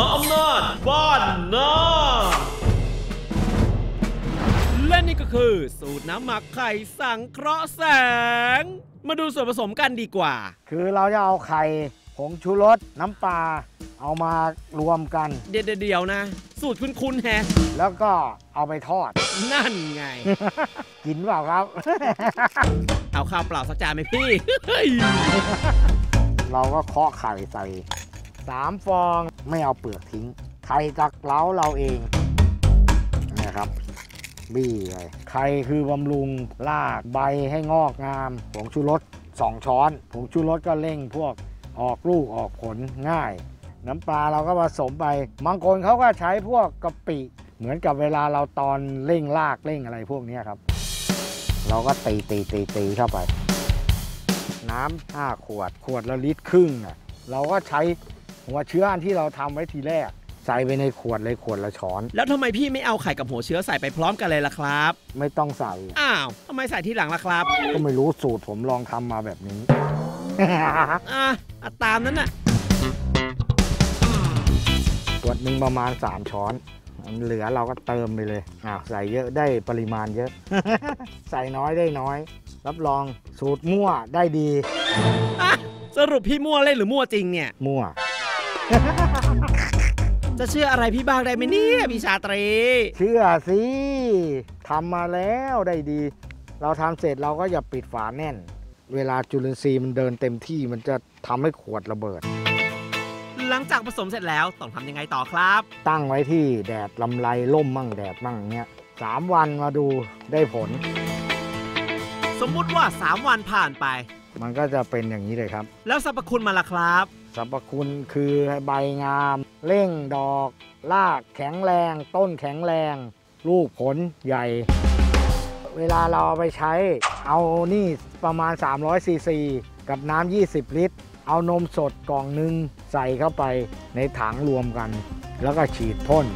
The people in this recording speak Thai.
หาอำนาจบ้านนาและนี่ก็คือสูตรน้ำหมักไข่สังเคราะห์แสงมาดูส่วนผสมกันดีกว่าคือเราจะเอาไข่ผงชูรสน้ำปลาเอามารวมกันเดี๋ยวนะสูตรคุ้นๆแฮะแล้วก็เอาไปทอดนั่นไง กินเปล่าครับ เอาข้าวเปล่าสักจานไหมพี่ เราก็เคาะไข่ใส่3ฟองไม่เอาเปลือกทิ้งไข่จากเล้าเราเองนะครับบี้เลยไข่คือบำรุงรากใบให้งอกงามผงชูรส2ช้อนผงชูรสก็เร่งพวกออกลูกออกผลง่ายน้ำปลาเราก็ผสมไปบางคนเขาก็ใช้พวกกะปิเหมือนกับเวลาเราตอนเร่งรากเร่งอะไรพวกนี้ครับเราก็ตีเข้าไปน้ำ5 ขวดละลิตรครึ่งอ่ะเราก็ใช้หัวเชื้ออันที่เราทำไว้ทีแรกใส่ไปในขวดเลยขวดละช้อนแล้วทำไมพี่ไม่เอาไข่กับหัวเชื้อใส่ไปพร้อมกันเลยล่ะครับไม่ต้องใส่อ้าวทำไมใส่ทีหลังล่ะครับก็ไม่รู้สูตรผมลองทำมาแบบนี้ตามนั้นน่ะขวดหนึ่งประมาณ3ช้อนเหลือเราก็เติมไปเลยใส่เยอะได้ปริมาณเยอะ ใส่น้อยได้น้อยรับรองสูตรมั่วได้ดีสรุปพี่มั่วเล่นหรือมั่วจริงเนี่ยมั่ว จะเชื่ออะไรพี่บ้างได้ไหมเนี่ยพี่ชาตรีเชื่อสิทำมาแล้วได้ดีเราทำเสร็จเราก็อย่าปิดฝาแน่นเวลาจุลินทรีย์มันเดินเต็มที่มันจะทำให้ขวดระเบิดหลังจากผสมเสร็จแล้วต้องทำยังไงต่อครับตั้งไว้ที่แดดลำไรล่มมั่งแดดมั่งเนี้ย3 วันมาดูได้ผลสมมุติว่า3 วันผ่านไปมันก็จะเป็นอย่างนี้เลยครับแล้วสรรพคุณมาละครับสรรพคุณคือใบงามเร่งดอกรากแข็งแรงต้นแข็งแรงลูกผลใหญ่เวลาเราเอาไปใช้เอานี่ประมาณ300 ซีซีกับน้ำ20 ลิตรเอานมสดกล่องนึงใส่เข้าไปในถังรวมกันแล้วก็ฉีดพ่น